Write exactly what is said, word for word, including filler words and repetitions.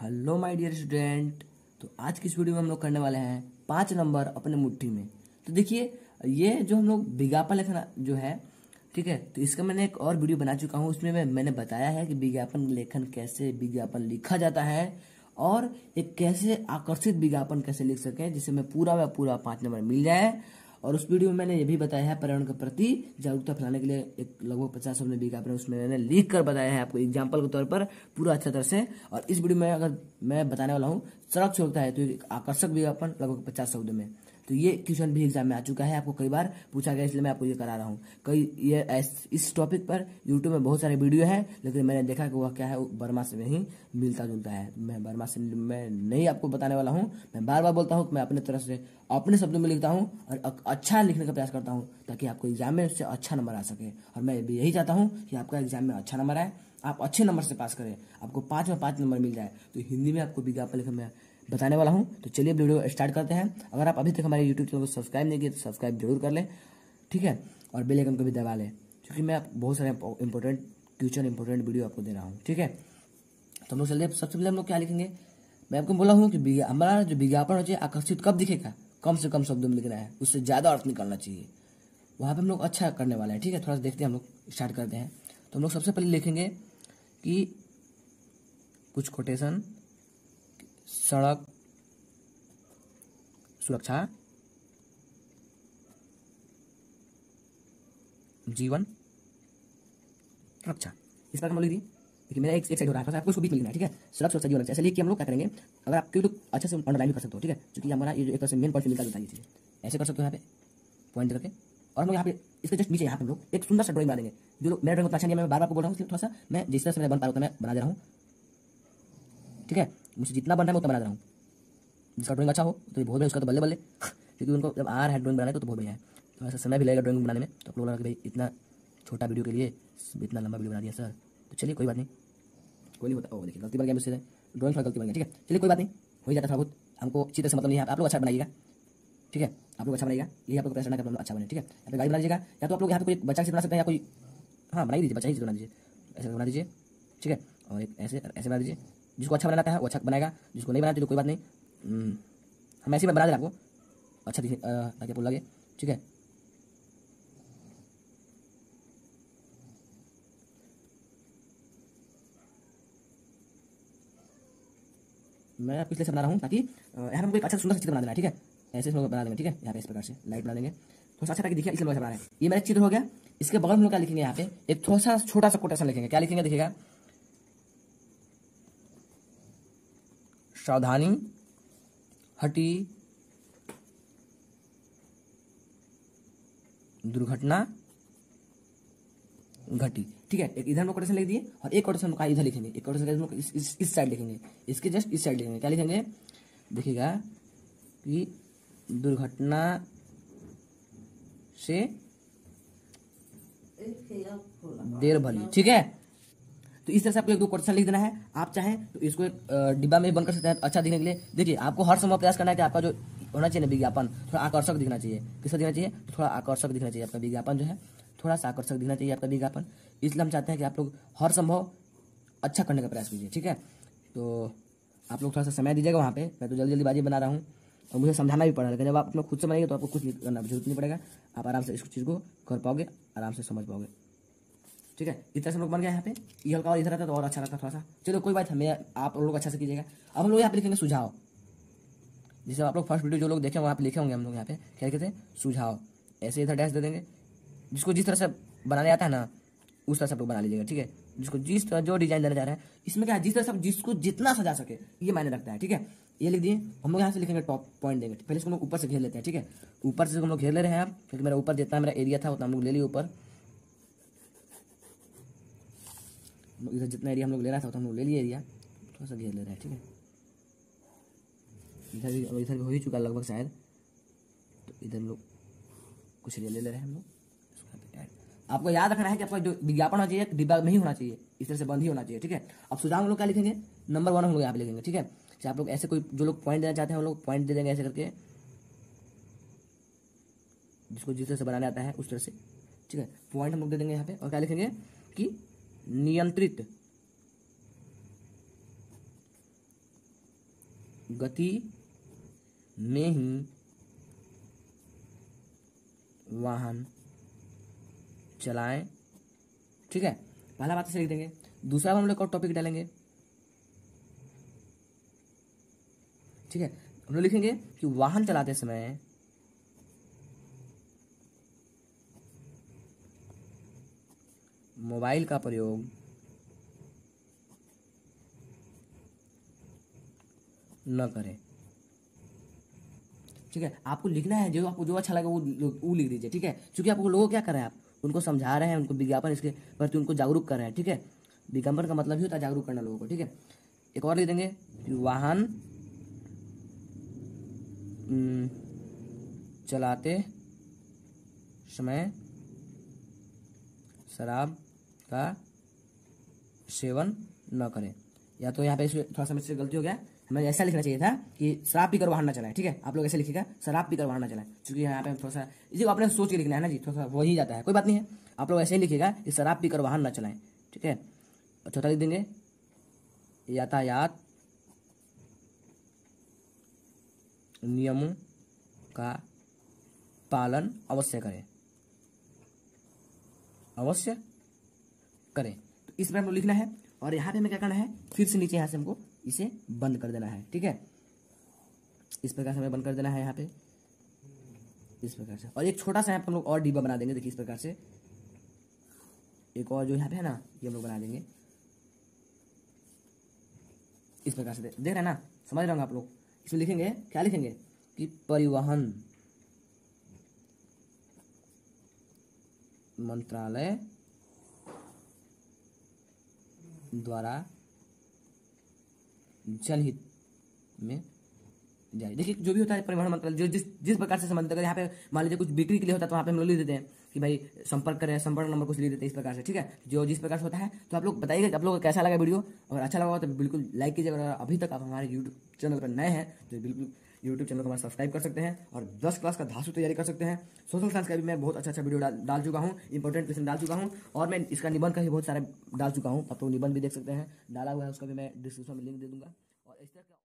Hello my dear student. तो आज की इस वीडियो में हम लोग करने वाले हैं पाँच नंबर अपने मुट्ठी में। तो देखिए ये जो हम लोग विज्ञापन लिखना जो है, ठीक है, तो इसका मैंने एक और वीडियो बना चुका हूँ। उसमें मैं मैंने बताया है कि विज्ञापन लेखन कैसे, विज्ञापन लिखा जाता है और एक कैसे आकर्षित विज्ञापन कैसे लिख सकें जिससे मैं पूरा व पूरा पाँच नंबर मिल जाए। और उस वीडियो में मैंने ये भी बताया है पर्यावरण के प्रति जागरूकता फैलाने के लिए एक लगभग पचास अपने विज्ञापन उसमें मैंने लिख कर बताया है आपको एग्जाम्पल के तौर पर पूरा अच्छा तरह से। और इस वीडियो में अगर मैं बताने वाला हूँ सड़क छोड़ता है तो एक आकर्षक विज्ञापन लगभग पचास शब्दों में। तो ये क्वेश्चन भी एग्जाम में आ चुका है, आपको कई बार पूछा गया, इसलिए मैं आपको ये करा रहा हूँ। कई ये इस टॉपिक पर यूट्यूब में बहुत सारे वीडियो हैं, लेकिन मैंने देखा कि वह क्या है, बर्मा से नहीं मिलता जुलता है। मैं बर्मा से मैं नहीं आपको बताने वाला हूँ। मैं बार बार बोलता हूँ कि मैं अपने तरफ से अपने शब्दों में लिखता हूँ और अच्छा लिखने का प्रयास करता हूँ ताकि आपको एग्जाम में उससे अच्छा नंबर आ सके। और मैं भी यही चाहता हूँ कि आपका एग्जाम में अच्छा नंबर आए, आप अच्छे नंबर से पास करें, आपको पाँच में पाँच नंबर मिल जाए। तो हिंदी में आपको विज्ञापन लिखने में बताने वाला हूं। तो चलिए वीडियो स्टार्ट करते हैं। अगर आप अभी तक हमारे यूट्यूब चैनल को सब्सक्राइब नहीं किए तो सब्सक्राइब जरूर कर लें, ठीक है, और बेल आइकन को भी दबा लें, क्योंकि मैं बहुत सारे इंपॉर्टेंट क्वेश्चन, इंपॉर्टेंट वीडियो आपको दे रहा हूं, ठीक है। तो हम लोग चलिए, सबसे पहले हम लोग क्या लिखेंगे, मैं आपको बोला हूँ कि हमारा जो विज्ञापन हो चाहिए आकर्षित कब दिखेगा, कम से कम शब्दों में लिखना है, उससे ज़्यादा अर्थ निकालना चाहिए। वहाँ पर हम लोग अच्छा करने वाला है, ठीक है। थोड़ा देखते हैं, हम लोग स्टार्ट करते हैं। तो हम लोग सबसे पहले लिखेंगे कि कुछ कोटेशन सड़क सुरक्षा जीवन रक्षा, इस बात हम लोग लिख दी। देखिए मेरा एक एक साइड हो रहा है, आपको इसको बीच में लिखना है, ठीक है। सड़क सुरक्षा जीवन रक्षा, ऐसे लिख के हम लोग क्या करेंगे, अगर आप क्यों तो अच्छे से ऑनलाइन भी कर सकते हो, ठीक है, क्योंकि हमारा ये जो एक तरह से मेन पॉइंट निकाल देता है, चीज़ ऐसे कर सकते हो यहाँ पे पॉइंट करके। और हम लोग यहाँ पे इसके जस्ट नीचे यहाँ पे हम लोग एक सुंदर सा ड्राइंग बनाएंगे। जो लोग मेरा ड्राइंग उतना अच्छा नहीं है, मैं बार बार बोल रहा हूँ, थोड़ा सा मैं जिस तरह से मैं बन पा रहा हूँ मैं बना दे रहा हूँ, ठीक है। मुझे जितना बन रहा है मैं उतना बना रहा हूँ। जिसका ड्राइंग अच्छा हो तो बहुत है, उसका तो बल्ले बल्ले, क्योंकि उनको जब आ रहा है ड्राइंग बनाने को तो बहुत बढ़िया है। थोड़ा सा समय भी लगेगा ड्राइंग बनाने में, तो आप लोग लगा कि भाई इतना छोटा वीडियो के लिए इतना लंबा वीडियो बना दिया सर। तो चलिए कोई बात नहीं, कोई नहीं होता, ओ देखिए गलती बन गया मुझसे, ड्राइंग थोड़ा गलती बन गया, ठीक है, चलिए कोई बात नहीं, हो जाता थोड़ा बहुत। हमको अच्छी तरह से मतलब नहीं है, आप लोग अच्छा बनाइएगा, ठीक है, आप लोग अच्छा बनाइएगा, यही आपको प्रयास करना कि अच्छा बने, ठीक है। या तो गाड़ी बना दीजिएगा, या तो आप लोग यहाँ पे कोई बच्चा से बना सकते हैं, या कोई हाँ बना दीजिए, बच्चा ही बना दीजिए, ऐसे बना दीजिए, ठीक है। और एक ऐसे ऐसे बना दीजिए, जिसको अच्छा बनाता है वो अच्छा बनाएगा, जिसको नहीं बनाते तो कोई बात नहीं, हम ऐसे में बना दें आपको अच्छा दिखे ताकि आपको लगे, ठीक है। मैं आपको इसलिए से बना रहा हूँ ताकि यहाँ हमको एक अच्छा सुंदर सा चित्र बना देना है, ठीक है, ऐसे हम लोग बना देंगे, ठीक है। यहाँ पे इस प्रकार से लाइट बना देंगे थोड़ा सा अच्छा ताकि दिखे, इसलिए बना रहे हैं। ये मेरा चित्र हो गया। इसके बगल हम लोग क्या लिखेंगे, यहाँ पे एक थोड़ा सा छोटा सा कोटेशन लिखेंगे। क्या लिखेंगे, दिखेगा, सावधानी हटी दुर्घटना घटी, ठीक है। एक इधर हम लोग कोटेशन लिख दिए और एक कोटेशन का इधर लिखेंगे, एक कोटेशन हम लोग इस इस, इस साइड लिखेंगे, इसके जस्ट इस साइड लिखेंगे। क्या लिखेंगे, देखिएगा कि दुर्घटना से देर भली, ठीक है। तो इस तरह से आपको एक दो क्वेश्चन लिख देना है। आप चाहें तो इसको एक डिब्बा में बंद कर सकते हैं अच्छा दिखने के लिए। देखिए आपको हर समय प्रयास करना है कि आपका जो होना चाहिए ना विज्ञापन, थोड़ा आकर्षक दिखना चाहिए। किसका दिखना चाहिए, तो थोड़ा आकर्षक दिखना चाहिए। आपका विज्ञापन जो है थोड़ा सा आकर्षक दिखना चाहिए आपका विज्ञापन, इसलिए हम चाहते हैं कि आप लोग हर संभव अच्छा करने का प्रयास कीजिए, ठीक है। तो आप लोग थोड़ा सा समय दीजिएगा वहाँ पर, मैं तो जल्दी जल्दीबाजी बना रहा हूँ और मुझे समझाना भी पड़ रहा है। जब आप लोग खुद से बनाएंगे तो आपको कुछ करना जरूरत नहीं पड़ेगा, आप आराम से इस चीज़ को कर पाओगे, आराम से समझ पाओगे, ठीक है। इतना से हम लोग बन गया यहाँ पे, ये हल्का और इधर रहता तो और अच्छा लगता थोड़ा सा। चलो कोई बात, हमें आप लोग अच्छा से कीजिएगा। अब हम लोग यहाँ पे लिखेंगे सुझाव, जैसे आप लोग फर्स्ट वीडियो जो लोग देखें वहाँ पे लिखे होंगे हम लोग यहाँ पे क्या कहते हैं सुझाव, ऐसे इधर डैश दे देंगे। जिसको जिस तरह से बनाने आता है ना उस तरह से आप लोग बना लीजिएगा, ठीक है। जिसको जिस तरह जो डिजाइन देना चाह रहे हैं इसमें क्या, जिस तरह से आप जिसको जितना सजा सके ये मायने रखता है, ठीक है। ये लिख दिए हम लोग, यहाँ से लिखेंगे टॉप पॉइंट देंगे, पहले इसको हम लोग ऊपर से घेर लेते हैं, ठीक है। ऊपर से हम लोग घेर ले रहे हैं आप, क्योंकि मेरा ऊपर जितना मेरा एरिया था उतना हम लोग ले लिए ऊपर, इधर जितना एरिया हम लोग ले रहा था तो हम लोग ले लिए एरिया, थोड़ा सा घेर ले रहे हैं, ठीक है। इधर भी और इधर भी हो ही चुका लगभग शायद, तो इधर लोग कुछ एरिया ले ले रहे हैं हम लोग। आपको याद रखना है कि आपका जो विज्ञापन होना चाहिए डिब्बा में ही होना चाहिए, इस तरह से बंद ही होना चाहिए, ठीक है। अब सुझाव हम लोग क्या लिखेंगे, नंबर वन हम लोग यहाँ पे लिखेंगे, ठीक है। चाहे आप लोग ऐसे कोई जो लोग पॉइंट देना चाहते हैं वो लोग पॉइंट दे देंगे ऐसे करके, जिसको जिस तरह से बनाने आता है उस तरह से, ठीक है। पॉइंट हम लोग दे देंगे यहाँ पे। और क्या लिखेंगे कि नियंत्रित गति में ही वाहन चलाएं। ठीक है, पहला बात से लिख देंगे। दूसरा हम लोग और टॉपिक डालेंगे। ठीक है, हम लोग लिखेंगे कि वाहन चलाते समय मोबाइल का प्रयोग न करें। ठीक है, आपको लिखना है जो आपको जो अच्छा लगे वो वो लिख दीजिए। ठीक है, क्योंकि आपको लोगों क्या कर रहे हैं, आप उनको समझा रहे हैं, उनको विज्ञापन इसके प्रति उनको जागरूक कर रहे हैं। ठीक है, विज्ञापन का मतलब ही होता है जागरूक करना लोगों को। ठीक है, एक और लिख देंगे कि वाहन चलाते समय शराब का सेवन न करें। या तो यहाँ पे थोड़ा सा मुझसे गलती हो गया, हमें ऐसा लिखना चाहिए था कि शराब पीकर वाहन ना चलाएं। ठीक है, आप लोग ऐसे लिखिएगा, शराब पीकर वाहन ना चलाएं, क्योंकि यहाँ पे थोड़ा सा जी आपने सोच के लिखना है ना जी, थोड़ा सा वही जाता है, कोई बात नहीं है। आप लोग ऐसे ही लिखिएगा कि शराब पीकर वाहन ना चलाएं। ठीक है, और चौथा लिख देंगे यातायात नियमों का पालन अवश्य करें, अवश्य करें। तो इस पर हमको लिखना है, और यहाँ पे हमें क्या करना है, फिर से नीचे यहाँ से हमको इसे बंद कर देना है। ठीक है, इस प्रकार से हमें बंद कर देना है यहाँ पे, इस प्रकार से। और एक छोटा सा यहाँ पर हम लोग और डिब्बा बना देंगे। देखिए इस प्रकार से एक और जो यहाँ पे है ना, ये हम लोग बना देंगे इस प्रकार से। देख रहे हैं ना, समझ रहे होंगे आप लोग। इसमें लिखेंगे, क्या लिखेंगे कि परिवहन मंत्रालय द्वारा जनहित में जाए। देखिए जो भी होता है परिवहन मंत्रालय, जो जिस जिस प्रकार से संबंधित, अगर यहाँ पे मान लीजिए कुछ बिक्री के लिए होता है तो वहाँ पे हम लोग लिख देते हैं कि भाई संपर्क करें, संपर्क नंबर कुछ लिख देते हैं इस प्रकार से। ठीक है, जो जिस प्रकार से होता है। तो आप लोग बताइएगा आप लोगों को कैसा लगा वीडियो, और अच्छा लगा तो बिल्कुल लाइक कीजिएगा। अगर अभी तक आप हमारे यूट्यूब चैनल पर नए हैं तो बिल्कुल यूट्यूब चैनल को हमारा सब्सक्राइब कर सकते हैं, और दस क्लास का धांसू तैयारी कर सकते हैं। सोशल साइंस का भी मैं बहुत अच्छा अच्छा वीडियो डाल, डाल चुका हूँ, इंपॉर्टेंट क्वेश्चन डाल चुका हूँ, और मैं इसका निबंध का भी बहुत सारे डाल चुका हूँ। आप लोग निबंध भी देख सकते हैं, डाला हुआ है उसका भी मैं डिस्क्रिप्शन में लिंक दे दूँगा। और इस तरह